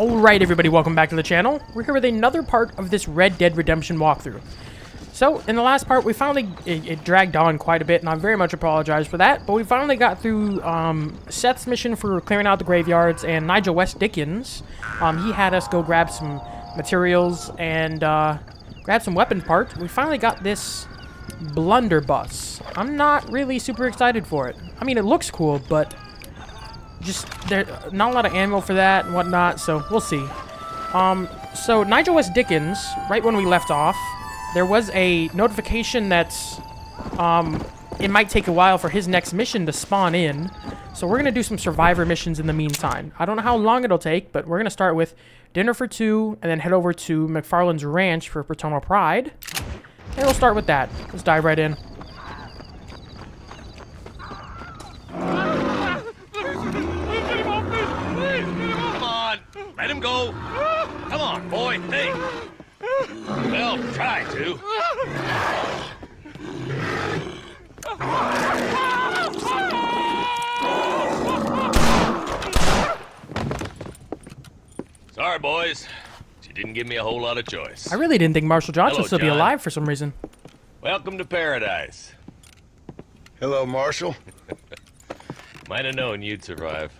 Alright everybody, welcome back to the channel. We're here with another part of this Red Dead Redemption walkthrough. So, in the last part, we finally... It dragged on quite a bit, and I very much apologize for that. But we finally got through Seth's mission for clearing out the graveyards, and Nigel West Dickens. He had us go grab some materials and grab some weapon parts. We finally got this blunderbuss. I'm not really super excited for it. I mean, it looks cool, but... just, there's not a lot of ammo for that and whatnot, so we'll see. So Nigel West Dickens, right when we left off, there was a notification that it might take a while for his next mission to spawn in. So we're going to do some survivor missions in the meantime. I don't know how long it'll take, but we're going to start with dinner for two and then head over to McFarland's Ranch for Protonal Pride. And we'll start with that. Let's dive right in. Let him go. Come on, boy, think. Well, try to. Sorry, boys. She didn't give me a whole lot of choice. I really didn't think Marshall Johnson would still be alive for some reason. Welcome to paradise. Hello, Marshall. Might have known you'd survive.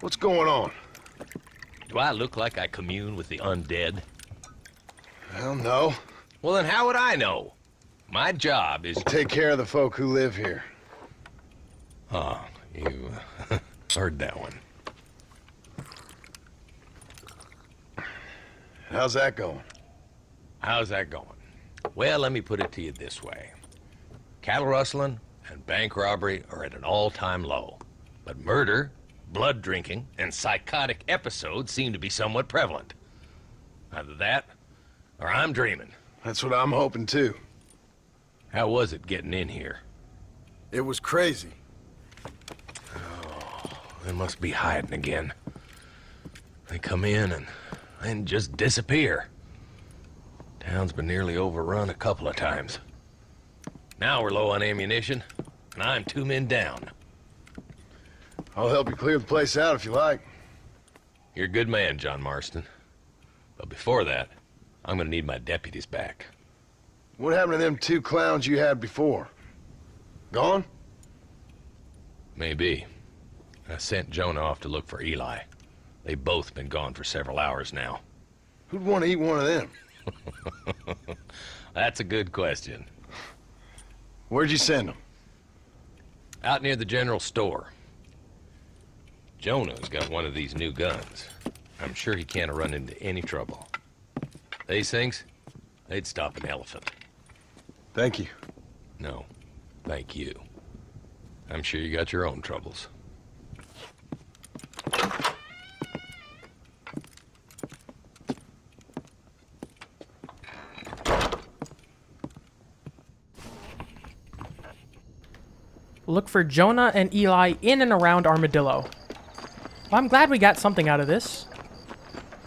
What's going on? Do I look like I commune with the undead? Well, no. Well, then how would I know? My job is to take care of the folk who live here. Oh, you heard that one. How's that going? How's that going? Well, let me put it to you this way. Cattle rustling and bank robbery are at an all-time low, but murder, blood drinking, and psychotic episodes seem to be somewhat prevalent. Either that, or I'm dreaming. That's what I'm hoping too. How was it getting in here? It was crazy. Oh, they must be hiding again. They come in and then just disappear. Town's been nearly overrun a couple of times. Now we're low on ammunition, and I'm 2 men down. I'll help you clear the place out if you like. You're a good man, John Marston. But before that, I'm gonna need my deputies back. What happened to them 2 clowns you had before? Gone? Maybe. I sent Jonah off to look for Eli. They've both been gone for several hours now. Who'd want to eat one of them? That's a good question. Where'd you send them? Out near the general store. Jonah's got one of these new guns. I'm sure he can't run into any trouble. These things, they'd stop an elephant. Thank you. No, thank you. I'm sure you got your own troubles. Look for Jonah and Eli in and around Armadillo. Well, I'm glad we got something out of this.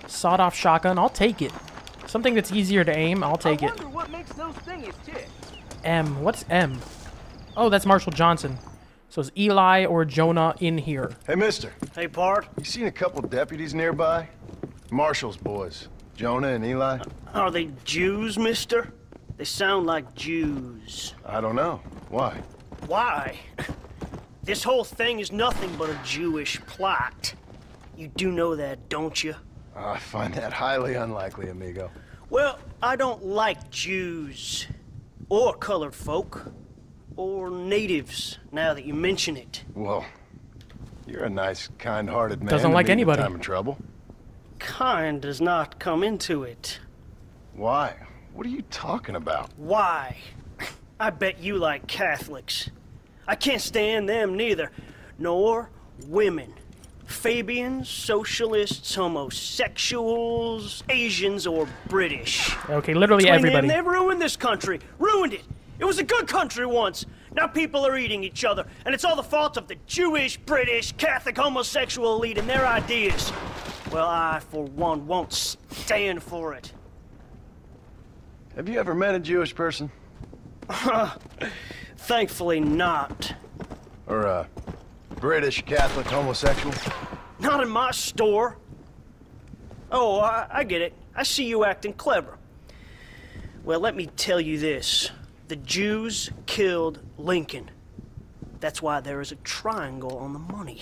Sawed-off shotgun, I'll take it. Something that's easier to aim, I'll take it. I wonder what makes those things tick. M, what's M? Oh, that's Marshall Johnson. So is Eli or Jonah in here? Hey, mister. Hey, Bart. You seen a couple deputies nearby? Marshall's boys, Jonah and Eli. Are they Jews, mister? They sound like Jews. I don't know. Why? Why? This whole thing is nothing but a Jewish plot. You do know that, don't you? I find that highly unlikely, amigo. Well, I don't like Jews. Or colored folk. Or natives, now that you mention it. Well, you're a nice, kind-hearted man. Doesn't like anybody. I'm in trouble. Kind does not come into it. Why? What are you talking about? Why? I bet you like Catholics. I can't stand them neither, nor women. Fabians, socialists, homosexuals, Asians, or British. Okay, literally everybody. They ruined this country. Ruined it. It was a good country once. Now people are eating each other, and it's all the fault of the Jewish, British, Catholic, homosexual elite and their ideas. Well, I, for one, won't stand for it. Have you ever met a Jewish person? Thankfully not. Or British Catholic homosexual? Not in my store. Oh, I get it. I see you acting clever. Well, let me tell you this. The Jews killed Lincoln. That's why there is a triangle on the money.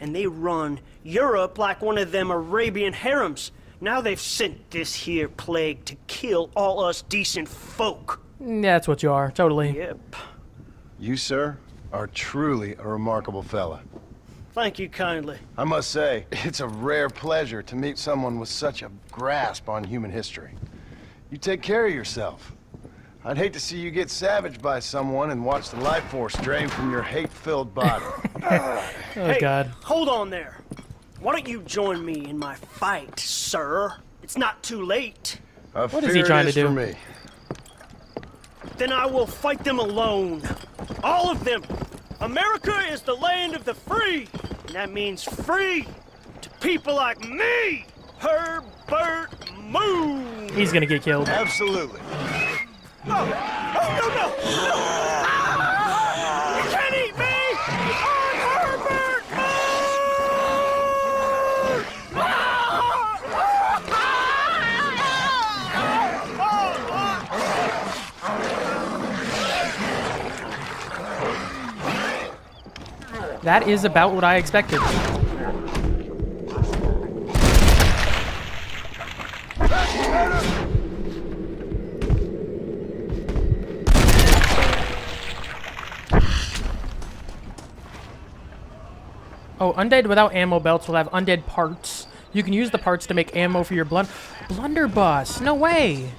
And they run Europe like one of them Arabian harems. Now they've sent this here plague to kill all us decent folk. That's what you are, totally. Yep. You, sir, are truly a remarkable fella. Thank you kindly. I must say, it's a rare pleasure to meet someone with such a grasp on human history. You take care of yourself. I'd hate to see you get savaged by someone and watch the life force drain from your hate-filled body. Oh, God. Hold on there. Why don't you join me in my fight, sir? It's not too late. What is he trying to do? For me. Then I will fight them alone. All of them. America is the land of the free. And that means free to people like me, Herbert Moon. He's going to get killed. Absolutely. Oh, no, no. Ah, you can't eat me. I'm Herbert Moon. That is about what I expected. Oh, undead without ammo belts will have undead parts. You can use the parts to make ammo for your blunderbuss. No way.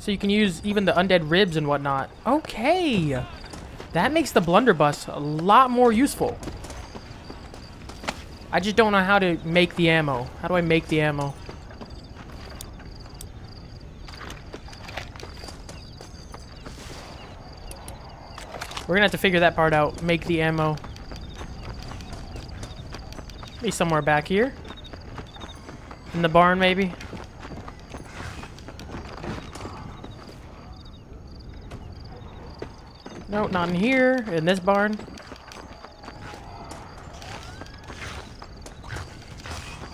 So you can use even the undead ribs and whatnot. Okay. That makes the blunderbuss a lot more useful. I just don't know how to make the ammo. How do I make the ammo? We're gonna have to figure that part out. Make the ammo. Be somewhere back here. In the barn, maybe. No, not in here. In this barn.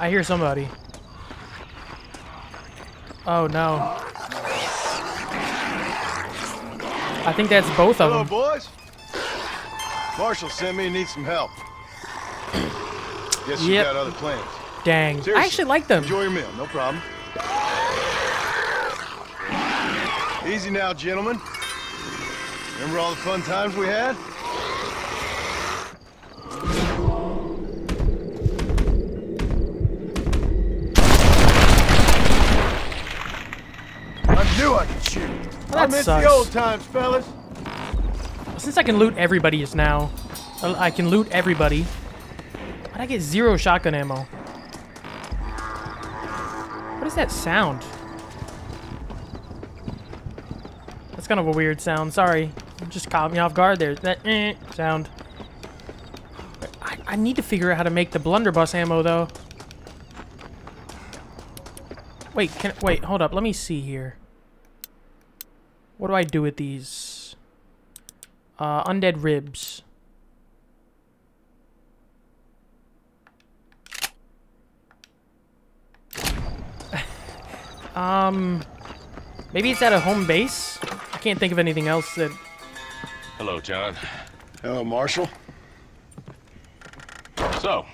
I hear somebody. Oh, no. I think that's both of them. Hello, boys. Marshall sent me and needs some help. Guess you got other plans. Dang. Seriously, I actually like them. Enjoy your meal, no problem. Easy now, gentlemen. Remember all the fun times we had? I knew I could shoot. Well, I miss the old times, fellas. Since I can loot everybody just now, I can loot everybody. But I get zero shotgun ammo. What is that sound? That's kind of a weird sound. Sorry, you just caught me off guard there. That sound. I need to figure out how to make the blunderbuss ammo though. Wait, wait, hold up. Let me see here. What do I do with these? Undead ribs. Maybe it's at a home base? I can't think of anything else that... Hello, John. Hello, Marshall. So,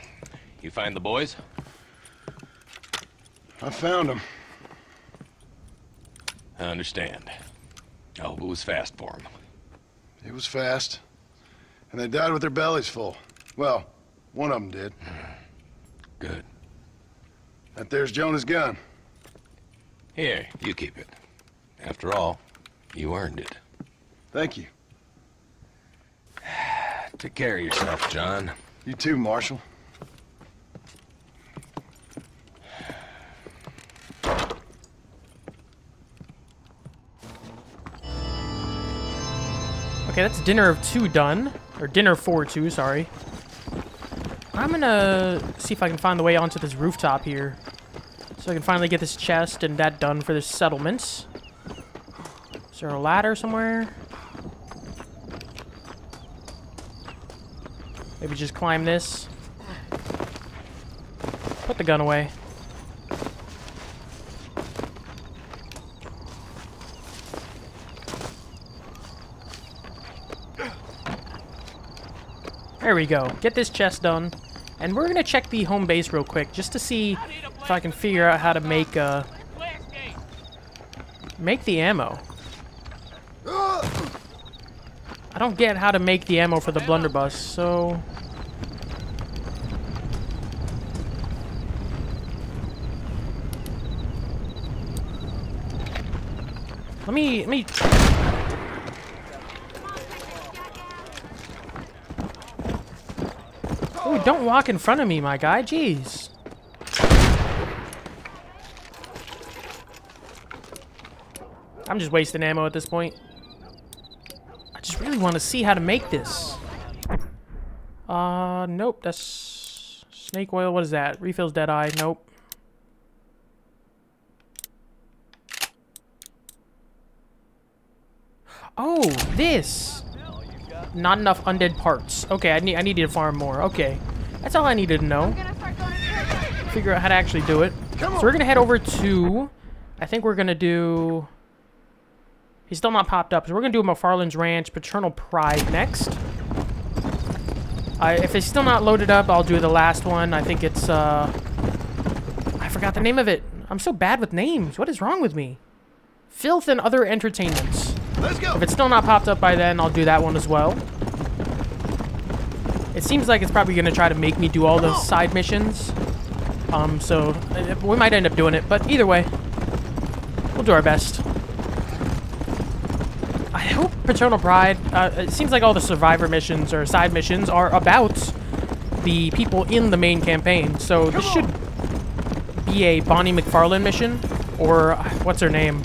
you find the boys? I found them. I understand. I hope it was fast for them. It was fast, and they died with their bellies full. Well, one of them did. Good. That there's Jonah's gun. Here, you keep it. After all, you earned it. Thank you. Take care of yourself, John. You too, Marshall. Okay, that's dinner of two done. Or dinner for two, sorry. I'm gonna see if I can find the way onto this rooftop here. So I can finally get this chest and that done for this settlement. Is there a ladder somewhere? Maybe just climb this. Put the gun away. There we go. Get this chest done. And we're going to check the home base real quick just to see if I can figure out how to make make the ammo. I don't get how to make the ammo for the blunderbuss, so... Let me... Ooh, don't walk in front of me, my guy. Jeez. I'm just wasting ammo at this point. I just really want to see how to make this. Nope. That's... snake oil. What is that? Refills dead eye. Nope. Oh, this! Not enough undead parts. Okay, I needed to farm more. Okay, that's all I needed to know. Figure out how to actually do it. So we're gonna head over to... I think we're gonna do... He's still not popped up, so we're gonna do McFarland's Ranch, Paternal Pride next. If it's still not loaded up, I'll do the last one. I think it's, I forgot the name of it. I'm so bad with names. What is wrong with me? Filth and Other Entertainments. Let's go. If it's still not popped up by then, I'll do that one as well. It seems like it's probably going to try to make me do all those side missions. So we might end up doing it, but either way, we'll do our best. I hope Protonal Pride, it seems like all the survivor missions or side missions are about the people in the main campaign. So this should be a Bonnie McFarlane mission, or what's her name?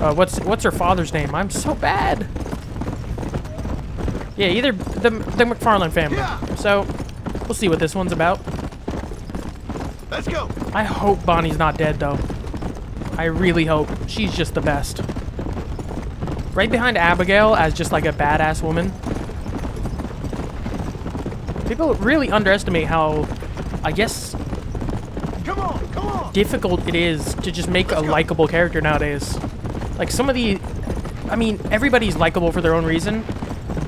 What's her father's name? I'm so bad. Yeah, either the McFarlane family. Yeah. So, we'll see what this one's about. Let's go. I hope Bonnie's not dead, though. I really hope. She's just the best. Right behind Abigail as just like a badass woman. People really underestimate how, I guess, difficult it is to just make a likable character nowadays. Like, some of the... I mean, everybody's likable for their own reason,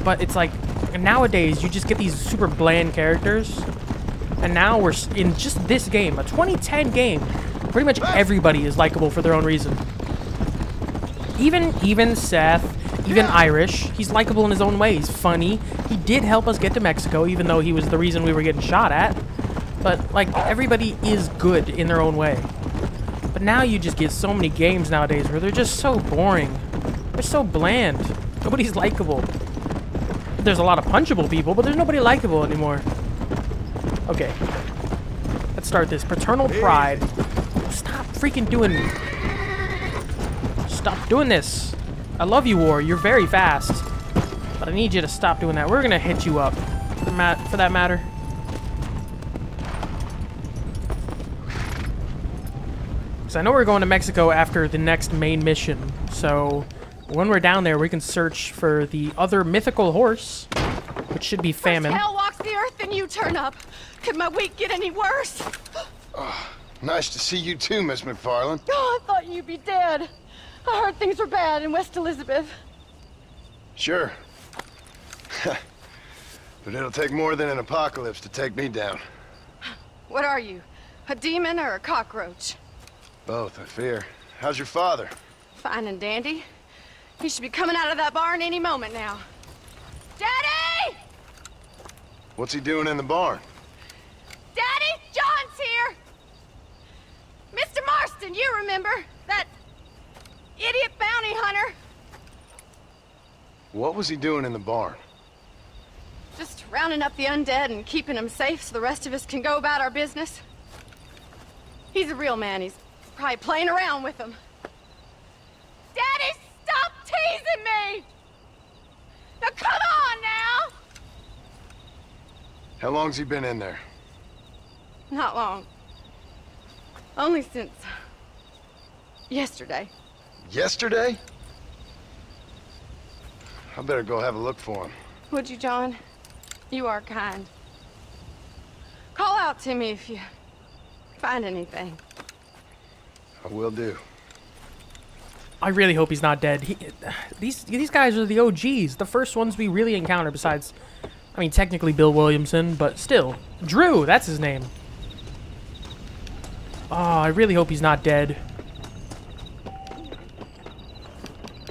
but it's like, nowadays, you just get these super bland characters, and now we're in just this game, a 2010 game, pretty much everybody is likable for their own reason. Even Seth, even Irish, he's likable in his own way. He's funny. He did help us get to Mexico, even though he was the reason we were getting shot at. But, like, everybody is good in their own way. Now you just get so many games nowadays where they're just so boring. They're so bland. Nobody's likable. There's a lot of punchable people, but there's nobody likable anymore. Okay. Let's start this. Paternal Pride. Stop freaking doing... Stop doing this. I love you, War. You're very fast. But I need you to stop doing that. We're going to hit you up. For that matter. I know we're going to Mexico after the next main mission, so when we're down there, we can search for the other mythical horse, which should be Famine. Hell walks the earth and you turn up. Could my week get any worse? Oh, nice to see you too, Miss McFarlane. Oh, I thought you'd be dead. I heard things were bad in West Elizabeth. Sure. But it'll take more than an apocalypse to take me down. What are you? A demon or a cockroach? Both, I fear. How's your father? Fine and dandy. He should be coming out of that barn any moment now. Daddy! What's he doing in the barn? Daddy, John's here! Mr. Marston, you remember? That idiot bounty hunter. What was he doing in the barn? Just rounding up the undead and keeping them safe so the rest of us can go about our business. He's a real man. He's probably playing around with him. Daddy, stop teasing me! Now come on now! How long's he been in there? Not long. Only since... yesterday. Yesterday? I better go have a look for him. Would you, John? You are kind. Call out to me if you find anything. I will do. I really hope he's not dead. These guys are the OGs, the first ones we really encounter besides, I mean, technically Bill Williamson, but still. Drew, that's his name. Oh, I really hope he's not dead.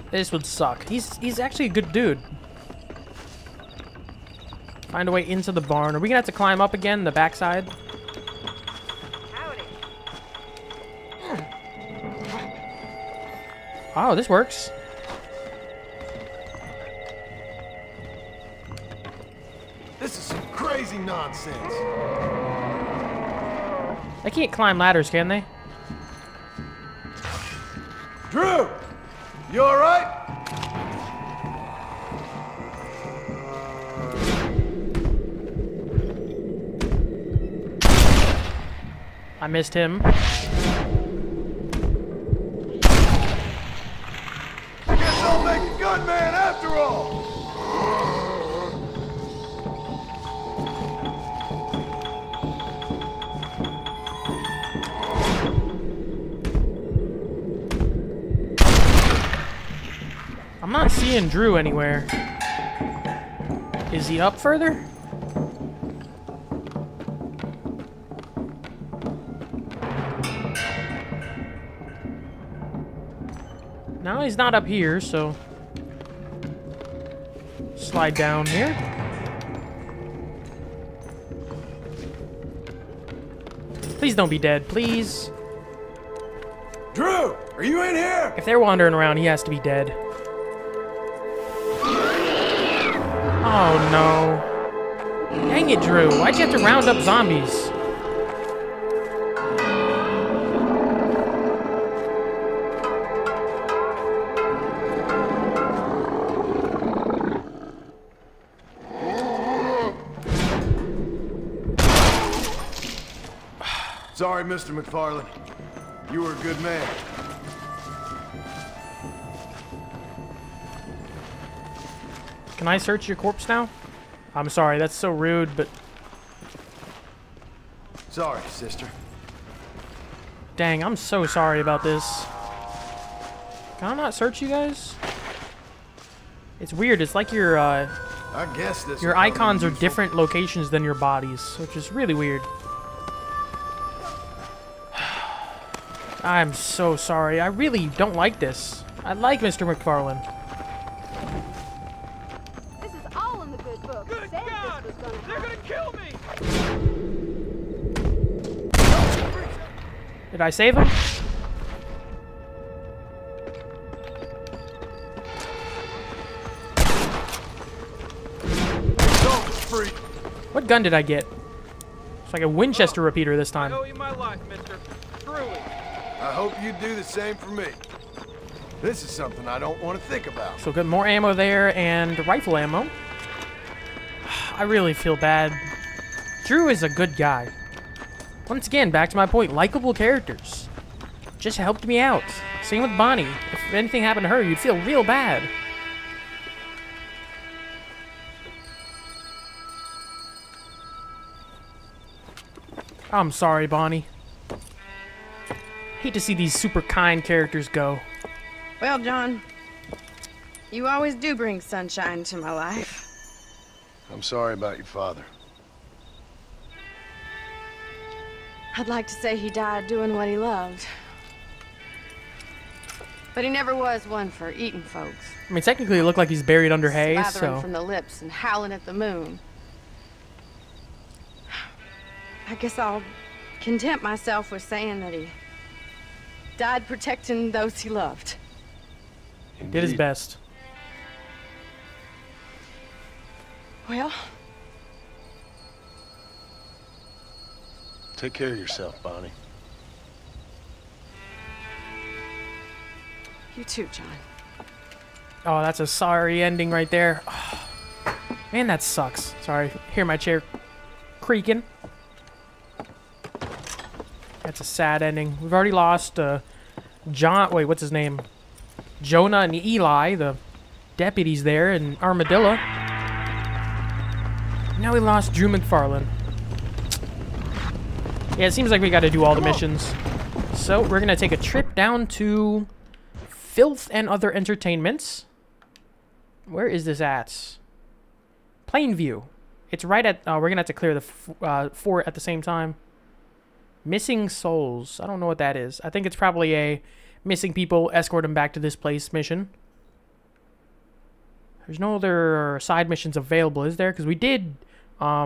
This would suck. He's actually a good dude. Find a way into the barn. Are we gonna have to climb up again, the backside? Howdy. Oh, this works. This is some crazy nonsense. They can't climb ladders, can they? Drew! You all right? I missed him. I guess I'll make a gun man after all. I'm not seeing Drew anywhere. Is he up further? No, he's not up here, so slide down here. Please don't be dead, please. Drew, are you in here? If they're wandering around, he has to be dead. Oh no. Dang it, Drew. Why'd you have to round up zombies? Sorry, Mr. McFarlane. You were a good man. Can I search your corpse now? I'm sorry, that's so rude, but... Sorry, sister. Dang, I'm so sorry about this. Can I not search you guys? It's weird, it's like your, I guess this your icons are different locations than your bodies, which is really weird. I'm so sorry. I really don't like this. I like Mr. McFarlane. This is all in the good book. Good God! They're gonna kill me! Did I save him? What gun did I get? It's like a Winchester repeater this time. I owe you my life, mister. Truly. I hope you do the same for me. This is something I don't want to think about. So get more ammo there and rifle ammo. I really feel bad. Drew is a good guy. Once again, back to my point, likable characters. Just helped me out. Same with Bonnie. If anything happened to her, you'd feel real bad. I'm sorry, Bonnie. Hate to see these super kind characters go. Well, John, you always do bring sunshine to my life. I'm sorry about your father. I'd like to say he died doing what he loved. But he never was one for eating folks. I mean, technically it looked like he's buried under hay, so... from the lips and howling at the moon. I guess I'll content myself with saying that he... died protecting those he loved. Indeed. Did his best. Well. Take care of yourself, Bonnie. You too, John. Oh, that's a sorry ending right there. Oh, man, that sucks. Sorry, hear my chair creaking. That's a sad ending. We've already lost wait, what's his name? Jonah and Eli, the deputies there in Armadillo. Now we lost Drew McFarlane. Yeah, it seems like we got to do all the missions. So we're going to take a trip down to Filth and Other Entertainments. Where is this at? Plainview. It's right at... we're going to have to clear the fort at the same time. Missing souls. I don't know what that is. I think it's probably a missing people, escort them back to this place mission. There's no other side missions available, is there? Because we did the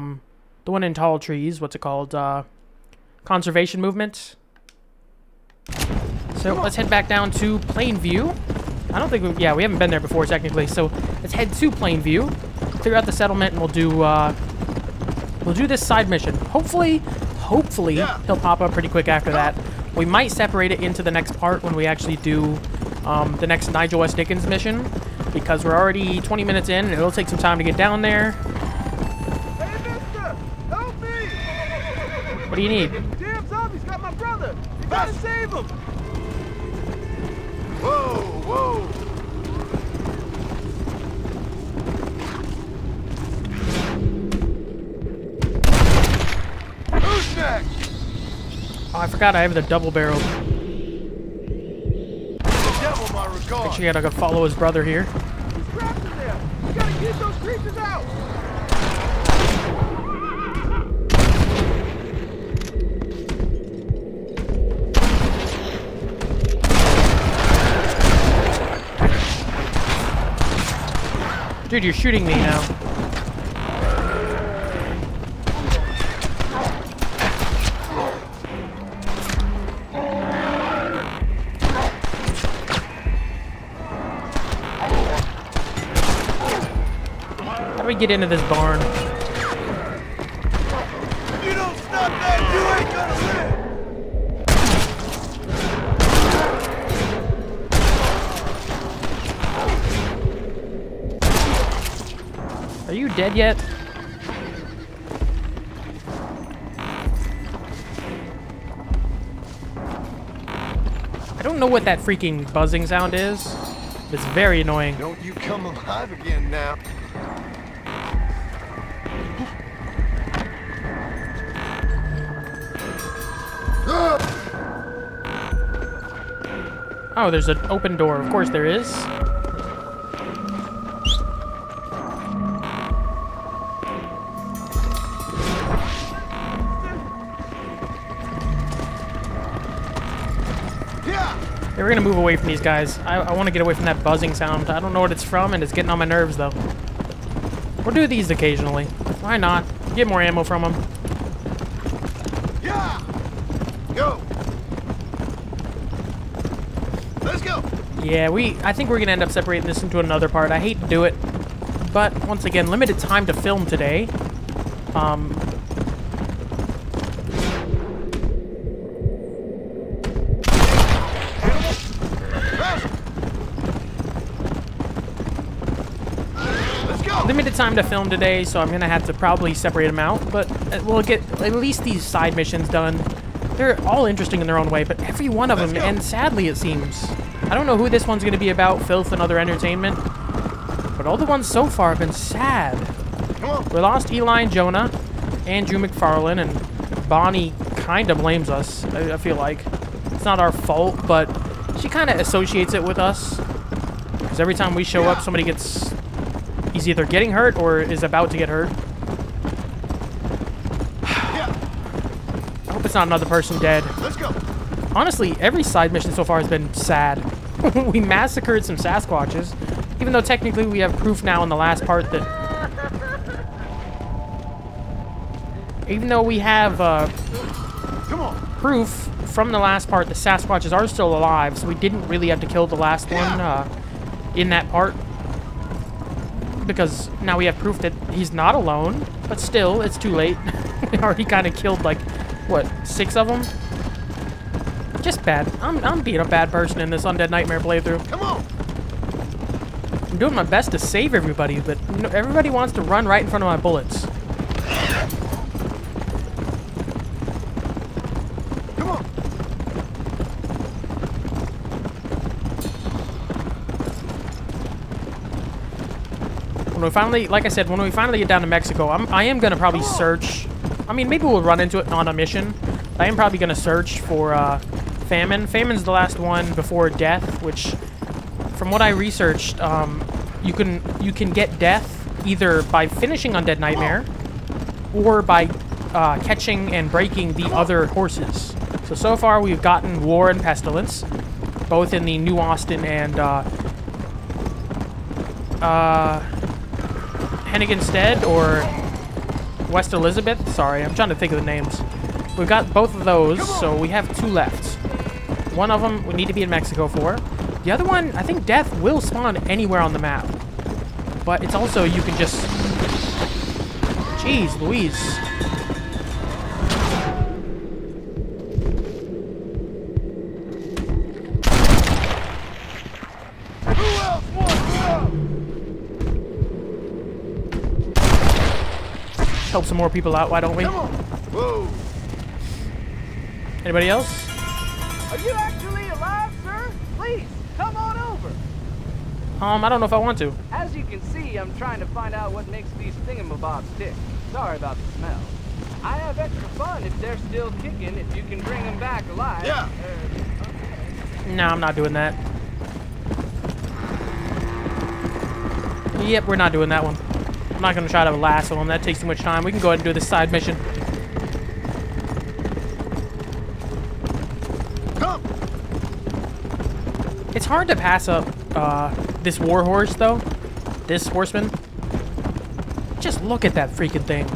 one in Tall Trees. What's it called? Conservation Movement. So let's head back down to Plainview. I don't think we... Yeah, we haven't been there before, technically. So let's head to Plainview. Clear out the settlement, and we'll do this side mission. Hopefully, he'll pop up pretty quick after that. We might separate it into the next part when we actually do the next Nigel West Dickens mission, because we're already 20 minutes in, and it'll take some time to get down there. Hey, mister! Help me! What do you need? Damn zombies got my brother! You gotta save him! Whoa, whoa! Oh, I forgot I have the double barrel. Make sure I gotta follow his brother here. He's trapped in there. We gotta get those creatures out. Dude, you're shooting me now. Get into this barn. You don't stop that, you ain't gonna live. Are you dead yet? I don't know what that freaking buzzing sound is. It's very annoying. Don't you come alive again now. Oh, there's an open door. Of course there is. Yeah, we're gonna move away from these guys. I want to get away from that buzzing sound. I don't know what it's from, and it's getting on my nerves, though. We'll do these occasionally. Why not? Get more ammo from them. Yeah! Go! Let's go! Yeah, I think we're going to end up separating this into another part. I hate to do it, but once again, limited time to film today. Limited time to film today, so I'm going to have to probably separate them out, but we'll get at least these side missions done. They're all interesting in their own way, but every one of them ends sadly, it seems. I don't know who this one's going to be about, Filth and Other Entertainment, but all the ones so far have been sad. We lost Eli and Jonah, and Drew McFarlane, and Bonnie kind of blames us, I feel like. It's not our fault, but she kind of associates it with us, because every time we show up, somebody is either getting hurt or is about to get hurt. It's not another person dead. Let's go. Honestly, every side mission so far has been sad. We massacred some Sasquatches, even though technically we have proof now in the last part that... Even though we have proof from the last part that Sasquatches are still alive, so we didn't really have to kill the last one in that part. Because now we have proof that he's not alone, but still, it's too late. We already kind of killed, like... What, 6 of them? Just bad. I'm being a bad person in this Undead Nightmare playthrough. Come on! I'm doing my best to save everybody, but everybody wants to run right in front of my bullets. Come on! When we finally, like I said, when we finally get down to Mexico, I am gonna probably search... I mean, maybe we'll run into it on a mission, I am probably going to search for Famine. Famine's the last one before Death, which, from what I researched, you can get Death either by finishing Undead Nightmare or by catching and breaking the other horses. So far we've gotten War and Pestilence, both in the New Austin and Henniganstead or West Elizabeth. Sorry, I'm trying to think of the names. We've got both of those, so we have two left. One of them we need to be in Mexico for. The other one, I think Death will spawn anywhere on the map. But it's also, you can just... Jeez Louise. Help some more people out, why don't we? Whoa. Anybody else? Are you actually alive, sir? Please, come on over. I don't know if I want to. As you can see, I'm trying to find out what makes these thingamabobs tick. Sorry about the smell. I have extra fun if they're still kicking, if you can bring them back alive. Yeah. Okay. No, I'm not doing that. Yep, we're not doing that one. I'm not going to try to lasso him. That takes too much time. We can go ahead and do this side mission. Come. It's hard to pass up this war horse, though. This horseman. Just look at that freaking thing.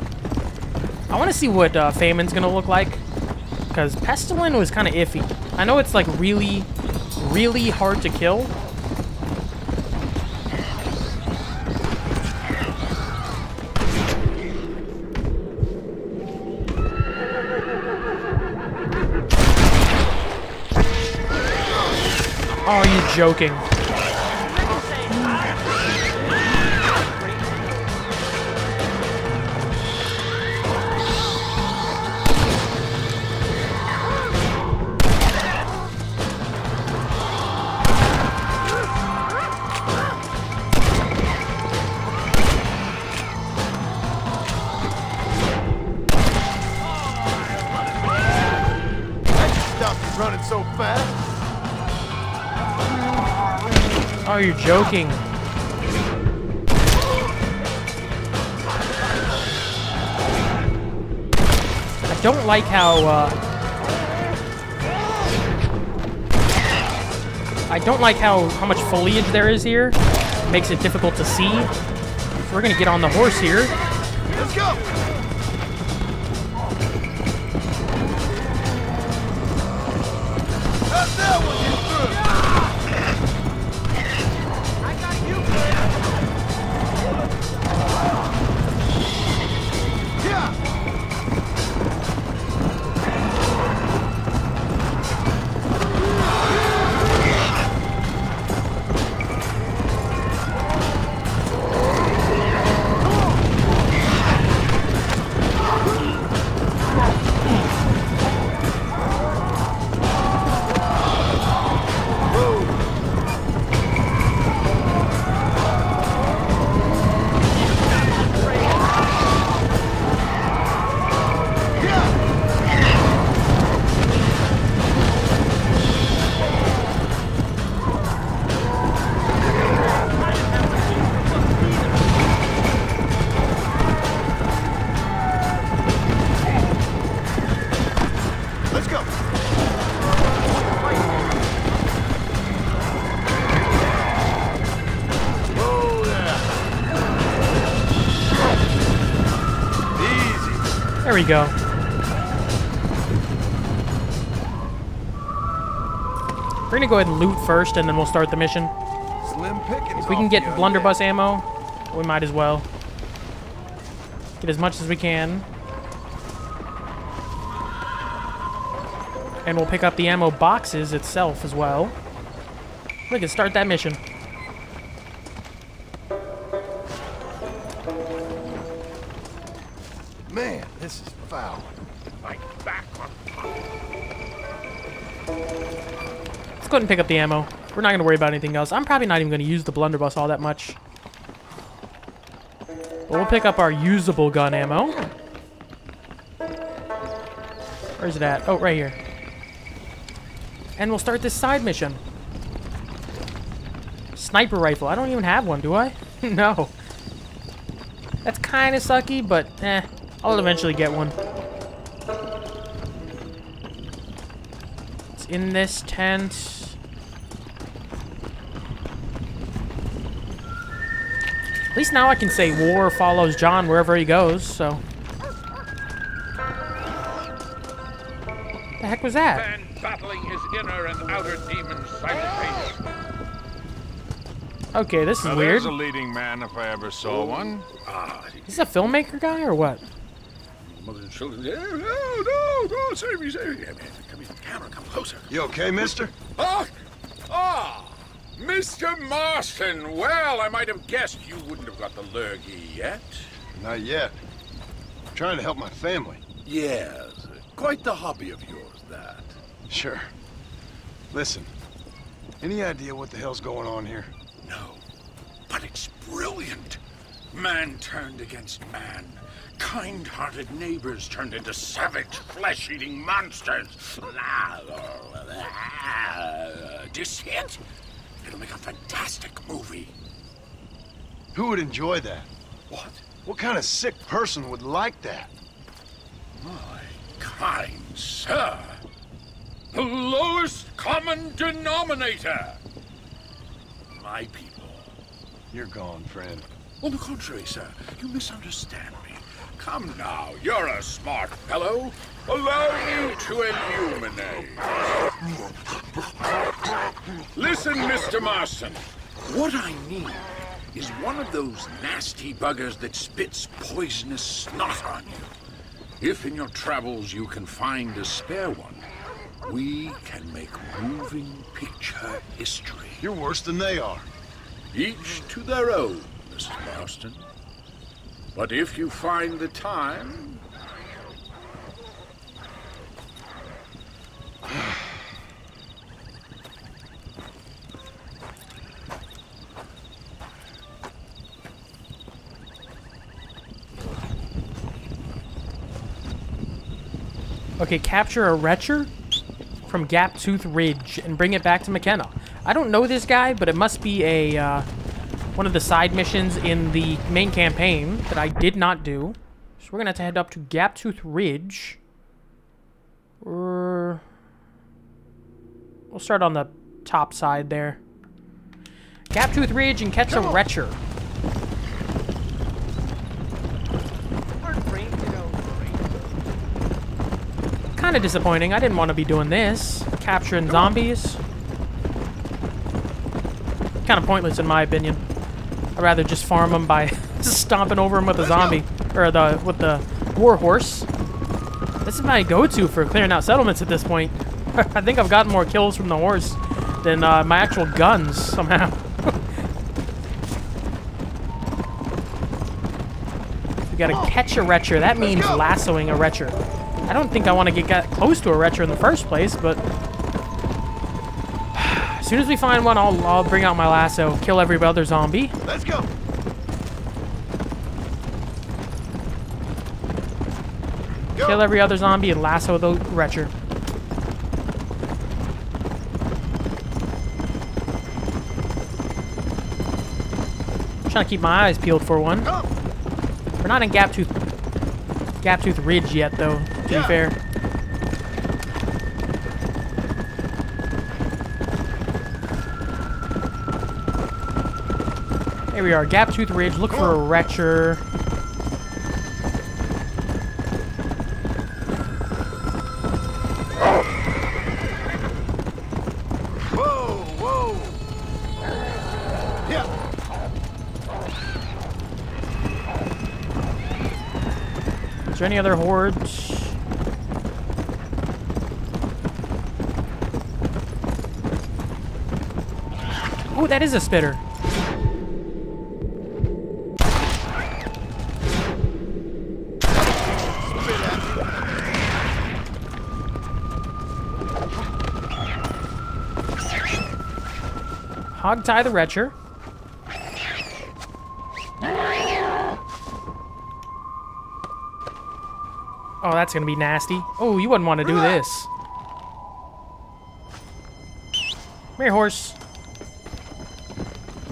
I want to see what Famine's going to look like. Because Pestilence was kind of iffy. I know it's like really, really hard to kill. Oh, you're joking. Are you joking? I don't like how I don't like how much foliage there is here. It makes it difficult to see. So we're gonna get on the horse here. Let's go! There we go. We're gonna go ahead and loot first, and then we'll start the mission. Slim pickings. If we can get blunderbuss ammo, we might as well get as much as we can, and we'll pick up the ammo boxes itself as well. We can start that mission. Let's go ahead and pick up the ammo. We're not going to worry about anything else. I'm probably not even going to use the blunderbuss all that much. But we'll pick up our usable gun ammo. Where is it at? Oh, right here. And we'll start this side mission. Sniper rifle. I don't even have one, do I? No. That's kind of sucky, but eh. I'll eventually get one. It's in this tent. At least now I can say war follows John wherever he goes, so. The heck was that? Man battling his inner and outer demons simultaneously. Okay, this is weird. There's a leading man if I ever saw one. Is this a filmmaker guy or what? Mother and children. Yeah, no, save me, save me. Yeah, man, come here, camera, come closer. You okay, mister? Mr. Marston. Well, I might have guessed you wouldn't have got the lurgy yet. Not yet. I'm trying to help my family. Yes, quite the hobby of yours, that. Sure. Listen, any idea what the hell's going on here? No, but it's brilliant. Man turned against man. Kind-hearted neighbors turned into savage, flesh-eating monsters. This hit? It'll make a fantastic movie. Who would enjoy that? What? What kind of sick person would like that? My kind sir. The lowest common denominator. My people. You're gone, friend. On the contrary, sir, you misunderstand me. Come now, you're a smart fellow. Allow you to illuminate. Listen, Mr. Marston. What I need is one of those nasty buggers that spits poisonous snot on you. If in your travels you can find a spare one, we can make moving picture history. You're worse than they are. Each to their own, Mrs. Marston. But if you find the time... Okay, capture a wretcher from Gaptooth Ridge and bring it back to McKenna. I don't know this guy, but it must be a one of the side missions in the main campaign that I did not do. So we're gonna have to head up to Gaptooth Ridge. Or we'll start on the top side there. Gaptooth Ridge and catch a wretcher. Kind of disappointing. I didn't want to be doing this. Capturing zombies. Kind of pointless in my opinion. I'd rather just farm them by stomping over them with a zombie. Or with the war horse. This is my go-to for clearing out settlements at this point. I think I've gotten more kills from the horse than my actual guns somehow. We gotta catch a wretcher. That means lassoing a wretcher. I don't think I want to get close to a wretcher in the first place, but as soon as we find one, I'll bring out my lasso, kill every other zombie. Let's go. Kill every other zombie and lasso the wretcher. I'm trying to keep my eyes peeled for one. We're not in Gaptooth Ridge yet, though. To be fair. Here we are, Gaptooth Ridge. Look for a wretcher. Whoa, whoa. Yeah. Is there any other hordes? Oh, that is a spitter. Hogtie the wretcher. Oh, that's gonna be nasty. Oh, you wouldn't want to do this. Come here, horse.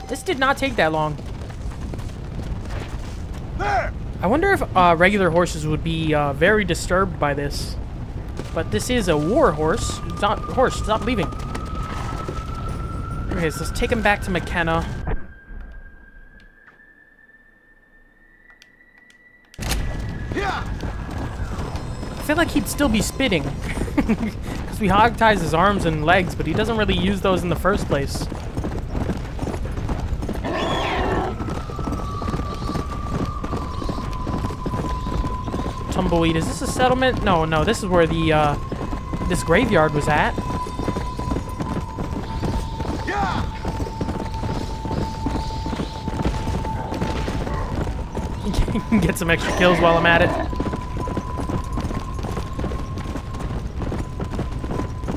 This did not take that long. I wonder if regular horses would be very disturbed by this. But this is a war horse. It's not horse. Stop leaving. Okay, so let's take him back to McKenna. I feel like he'd still be spitting. Because we hogties his arms and legs, but he doesn't really use those in the first place. Tumbleweed. Is this a settlement? No, no. This is where the this graveyard was at. Yeah. Get some extra kills while I'm at it.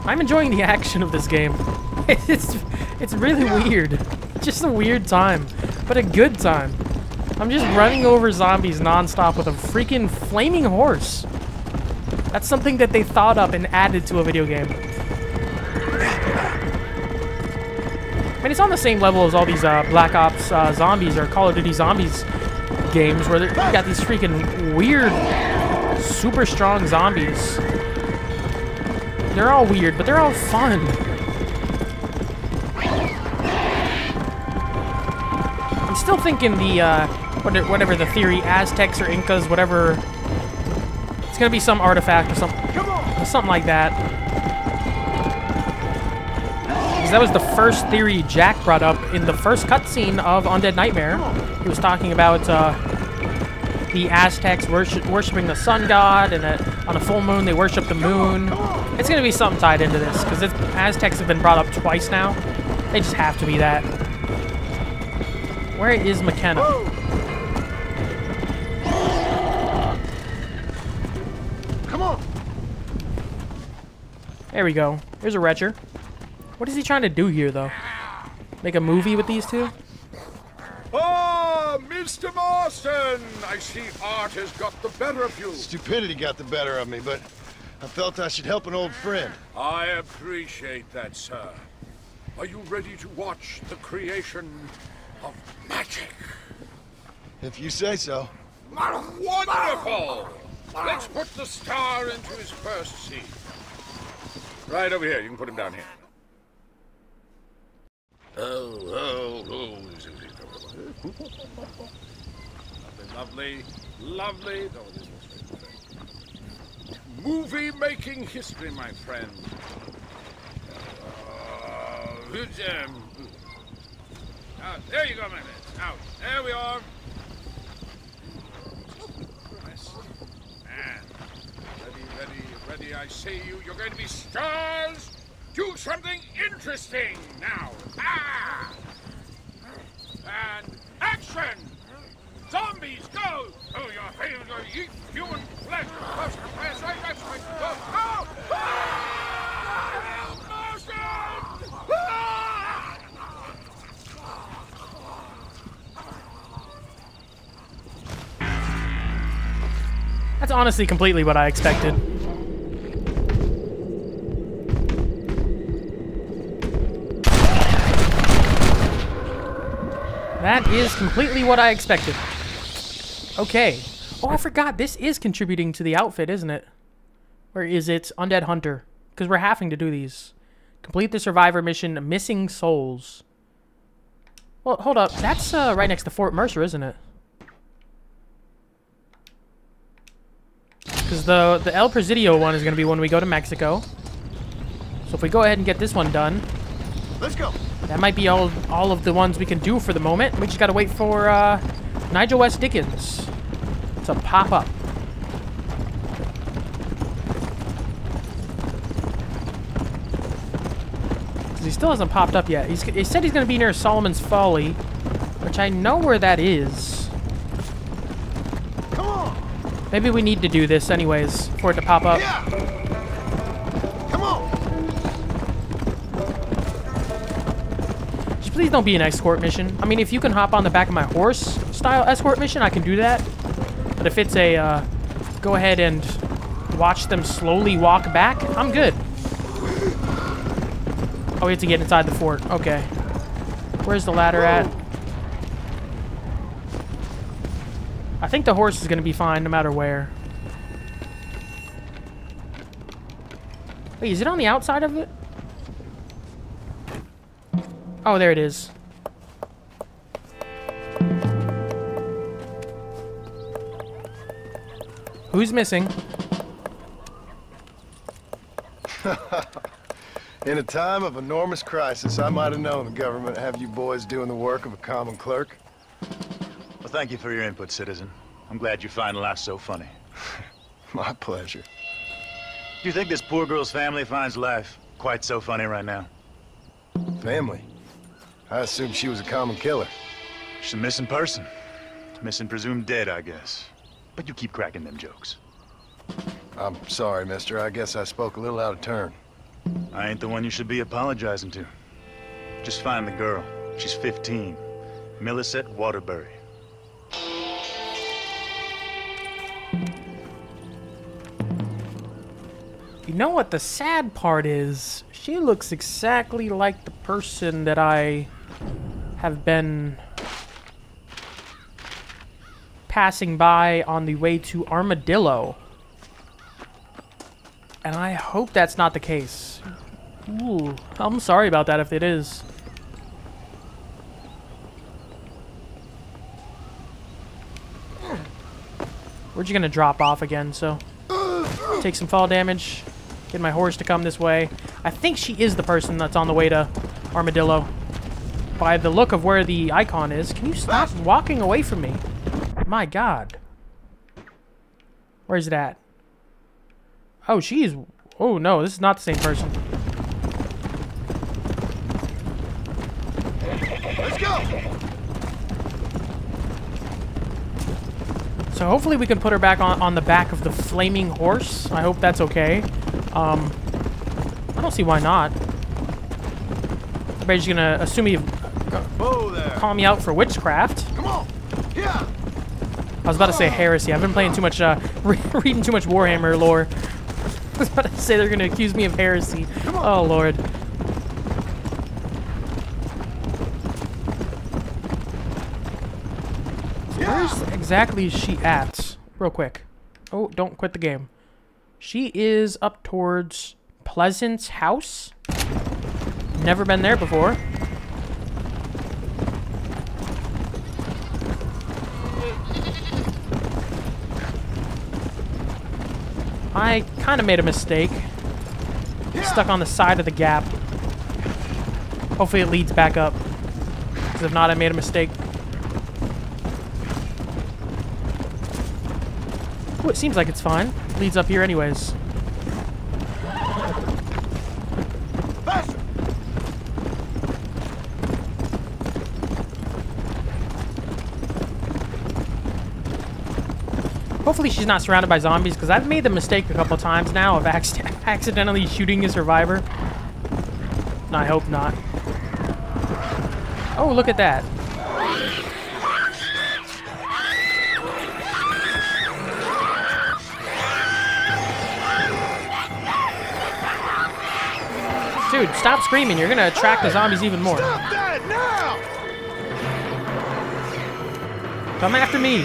I'm enjoying the action of this game. It's really weird. Just a weird time, but a good time. I'm just running over zombies non-stop with a freaking flaming horse. That's something that they thought up and added to a video game. I mean, it's on the same level as all these Black Ops zombies or Call of Duty zombies games where they've got these freaking weird, super strong zombies. They're all weird, but they're all fun. I'm still thinking the... whatever the theory, Aztecs or Incas, whatever. It's gonna be some artifact or something like that. Because that was the first theory Jack brought up in the first cutscene of Undead Nightmare. He was talking about the Aztecs worshiping the sun god, and that on a full moon they worship the moon. It's gonna be something tied into this, because Aztecs have been brought up twice now. They just have to be that. Where is McKenna? There we go. Here's a retcher. What is he trying to do here, though? Make a movie with these two? Oh, Mr. Marston! I see art has got the better of you. Stupidity got the better of me, but I felt I should help an old friend. I appreciate that, sir. Are you ready to watch the creation of magic? If you say so. Wonderful! Let's put the star into his first scene. Right over here. You can put him down here. Lovely, lovely, lovely. Movie-making history, my friend. There you go, my man. Out. There we are. Ready, I see you. You're going to be stars. Do something interesting now. Ah! And action! Zombies, go! Oh, your fingers are eat human flesh. That's right, that's right. Go! Oh! Ah! That's honestly completely what I expected. That is completely what I expected. Okay. Oh, I forgot. This is contributing to the outfit, isn't it? Where is it? Undead Hunter. Because we're having to do these. Complete the survivor mission, Missing Souls. Well, hold up. That's right next to Fort Mercer, isn't it? Because the El Presidio one is going to be when we go to Mexico. So if we go ahead and get this one done. Let's go. That might be all of the ones we can do for the moment. We just gotta wait for Nigel West Dickens to pop up. Because he still hasn't popped up yet. He said he's gonna be near Solomon's Folly, which I know where that is. Come on. Maybe we need to do this anyways for it to pop up. Yeah. Please don't be an escort mission. I mean, if you can hop on the back of my horse-style escort mission, I can do that. But if it's a, go ahead and watch them slowly walk back, I'm good. Oh, we have to get inside the fort. Okay. Where's the ladder at? I think the horse is going to be fine no matter where. Wait, is it on the outside of it? Oh, there it is. Who's missing? In a time of enormous crisis, I might have known the government have you boys doing the work of a common clerk. Well, thank you for your input, citizen. I'm glad you find life so funny. My pleasure. Do you think this poor girl's family finds life quite so funny right now? Family? I assume she was a common killer. She's a missing person. Missing, presumed dead, I guess. But you keep cracking them jokes. I'm sorry, mister. I guess I spoke a little out of turn. I ain't the one you should be apologizing to. Just find the girl. She's 15. Millicent Waterbury. You know what the sad part is? She looks exactly like the person that I have been passing by on the way to Armadillo. And I hope that's not the case. Ooh, I'm sorry about that if it is. We're just gonna drop off again, so... Take some fall damage. Get my horse to come this way. I think she is the person that's on the way to Armadillo. By the look of where the icon is. Can you stop walking away from me? My God. Where is it at? Oh, she is... Oh, no, this is not the same person. Let's go! So hopefully we can put her back on the back of the flaming horse. I hope that's okay. I don't see why not. Everybody's gonna assume you've call me out for witchcraft. Come on. Yeah. I was about to say heresy. I've been playing too much, reading too much Warhammer lore. I was about to say they're gonna accuse me of heresy. Oh, Lord. Where exactly is she at? Real quick. Oh, don't quit the game. She is up towards Pleasant's house. Never been there before. I kind of made a mistake. Stuck on the side of the gap. Hopefully it leads back up. Because if not, I made a mistake. Ooh, it seems like it's fine. Leads up here anyways. Hopefully she's not surrounded by zombies, because I've made the mistake a couple times now of accidentally shooting a survivor. And I hope not. Oh, look at that. Dude, stop screaming. You're going to attract the zombies even more. Stop that now! Come after me.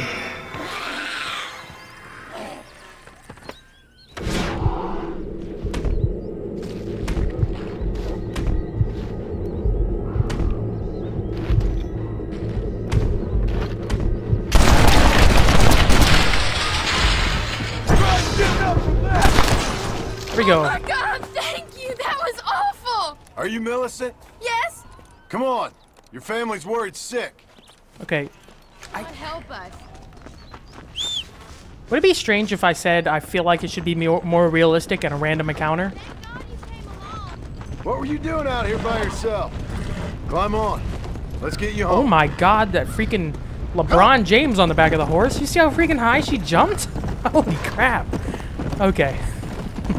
Here we go. Oh my God, thank you. That was awful. Are you Millicent? Yes. Come on. Your family's worried sick. Okay. God help us. Would it be strange if I said I feel like it should be more realistic and a random encounter? Thank God you came along. What were you doing out here by yourself? Climb on. Let's get you home. Oh my God, that freaking LeBron James on the back of the horse. You see how freaking high she jumped? Holy crap. Okay.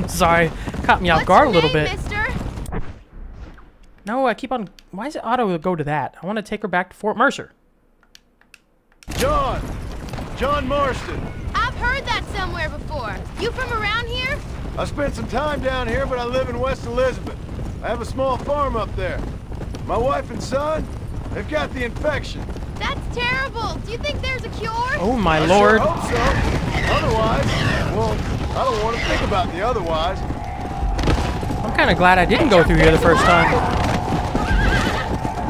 Sorry, caught me off guard a little bit. Mister? No, I keep on... Why is it auto go to that? I want to take her back to Fort Mercer. John! John Marston! I've heard that somewhere before. You from around here? I spent some time down here, but I live in West Elizabeth. I have a small farm up there. My wife and son, they've got the infection. That's terrible. Do you think there's a cure? Oh, my Lord. I sure hope so. Otherwise, well, I don't want to think about the otherwise. I'm kind of glad I didn't go through here the first time.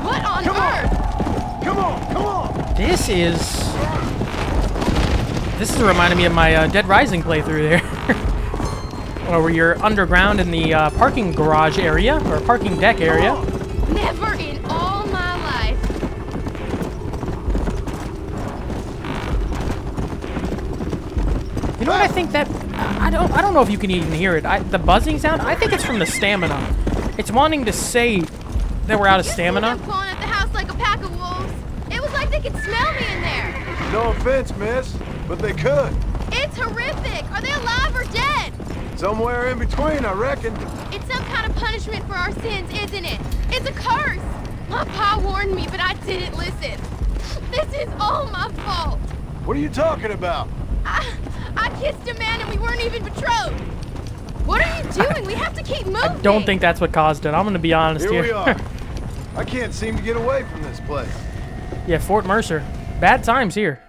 What on earth? Come on, come on. This is reminding me of my Dead Rising playthrough there. Where you're underground in the parking garage area, or parking deck area. Never in all my life. You know what I think that... I don't know if you can even hear it. The buzzing sound, I think it's from the stamina. It's wanting to say that we're out of stamina. You're pulling at the house like a pack of wolves. It was like they could smell me in there. No offense, miss. But they could. It's horrific. Are they alive or dead? Somewhere in between, I reckon. It's some kind of punishment for our sins, isn't it? It's a curse. My pa warned me, but I didn't listen. This is all my fault. What are you talking about? I kissed a man and we weren't even betrothed. What are you doing? We have to keep moving. I don't think that's what caused it. I'm going to be honest here. We are. I can't seem to get away from this place. Yeah, Fort Mercer. Bad times here.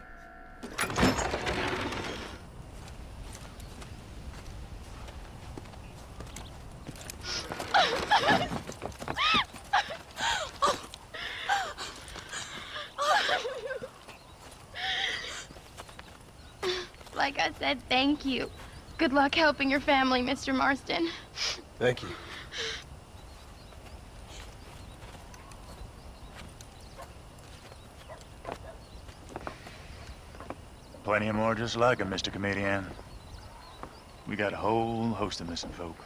Like I said, thank you. Good luck helping your family, Mr. Marston. Thank you. Plenty more just like him, Mr. Comedian. We got a whole host of missing folk.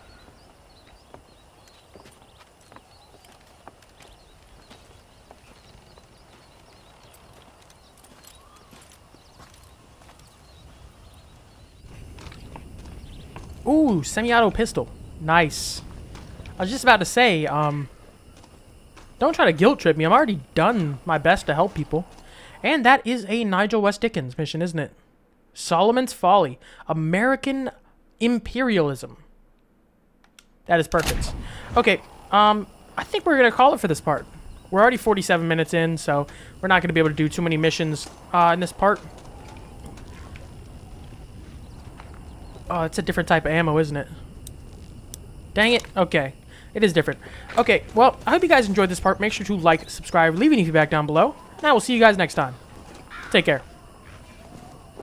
Ooh, semi-auto pistol. Nice. I was just about to say, don't try to guilt trip me. I've already done my best to help people. And that is a Nigel West Dickens mission, isn't it? Solomon's Folly. American Imperialism. That is perfect. Okay, I think we're going to call it for this part. We're already 47 minutes in, so we're not going to be able to do too many missions in this part. Oh, it's a different type of ammo, isn't it? Dang it. Okay. It is different. Okay, well, I hope you guys enjoyed this part. Make sure to like, subscribe, leave any feedback down below. And I will see you guys next time. Take care.